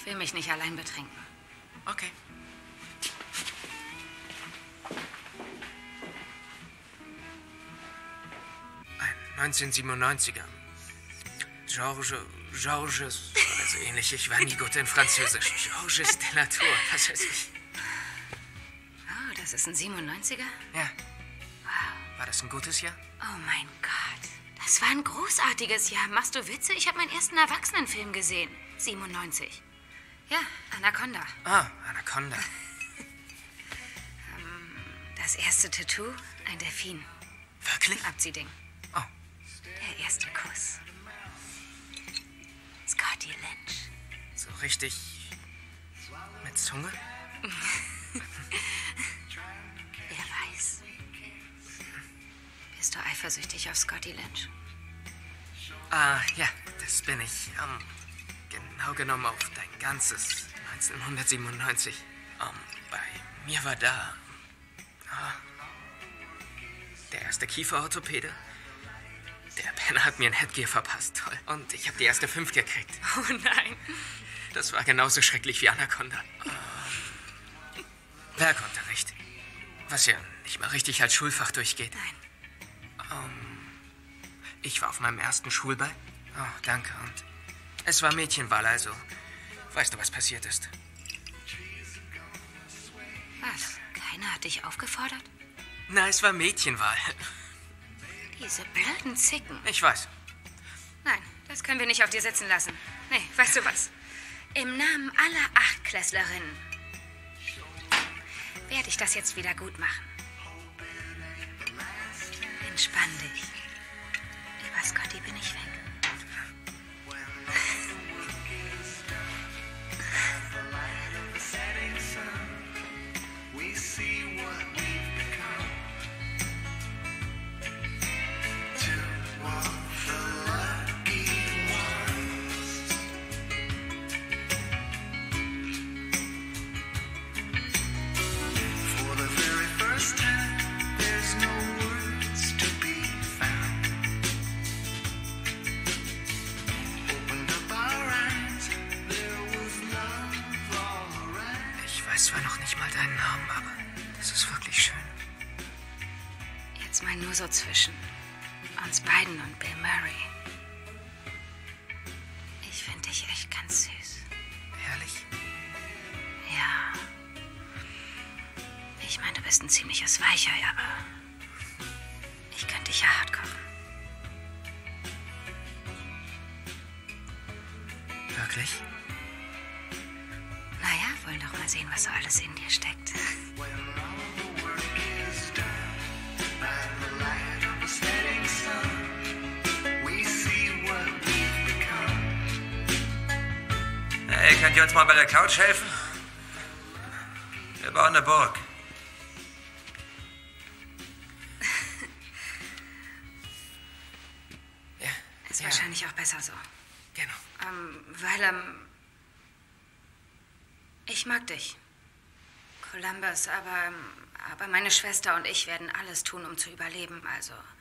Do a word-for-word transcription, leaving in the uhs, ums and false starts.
Ich will mich nicht allein betrinken. Okay. Ein neunzehnhundertsiebenundneunziger. Georges, Georges, also ähnlich. Ich war nie gut in Französisch. Georges de la Tour, was weiß ich. Oh, das ist ein siebenundneunziger? Ja. Wow. War das ein gutes Jahr? Oh mein Gott. Das war ein großartiges Jahr. Machst du Witze? Ich habe meinen ersten Erwachsenenfilm gesehen. siebenundneunzig. Ja, Anaconda. Ah, Anaconda. Das erste Tattoo, ein Delfin. Wirklich? Abziehding. Oh. Der erste Kuss. Scotty Lynch. So richtig mit Zunge? Wer weiß. Bist du eifersüchtig auf Scotty Lynch? Ah, ja, das bin ich. Ähm, genau genommen auf dein ganzes neunzehnhundertsiebenundneunzig. Ähm, bei mir war da ah, der erste Kieferorthopäde. Der Penner hat mir ein Headgear verpasst, toll. Und ich habe die erste fünf gekriegt. Oh nein. Das war genauso schrecklich wie Anaconda. Oh. Werkunterricht. Was ja nicht mal richtig als Schulfach durchgeht. Nein. Um, ich war auf meinem ersten Schulball. Oh, danke. Und es war Mädchenball, also weißt du, was passiert ist? Was? Keiner hat dich aufgefordert? Na, es war Mädchenwahl. Diese blöden Zicken. Ich weiß. Nein, das können wir nicht auf dir sitzen lassen. Nee, weißt du was? Im Namen aller Achtklässlerinnen werde ich das jetzt wieder gut machen. Entspann dich. Über Scotty bin ich weg. Ich weiß noch nicht mal deinen Namen, aber das ist wirklich schön. Jetzt mal nur so zwischen uns beiden und Bill Murray. Ich finde dich echt ganz süß. Herrlich. Ja. Ich meine, du bist ein ziemliches Weichei, aber ich könnte dich ja hart kochen. Wirklich? Wir wollen doch mal sehen, was so alles in dir steckt. Hey, könnt ihr uns mal bei der Couch helfen? Wir bauen eine Burg. Ja. Ist ja wahrscheinlich auch besser so. Genau. Ähm, weil am... Ähm, Ich mag dich, Columbus, aber, aber meine Schwester und ich werden alles tun, um zu überleben, also...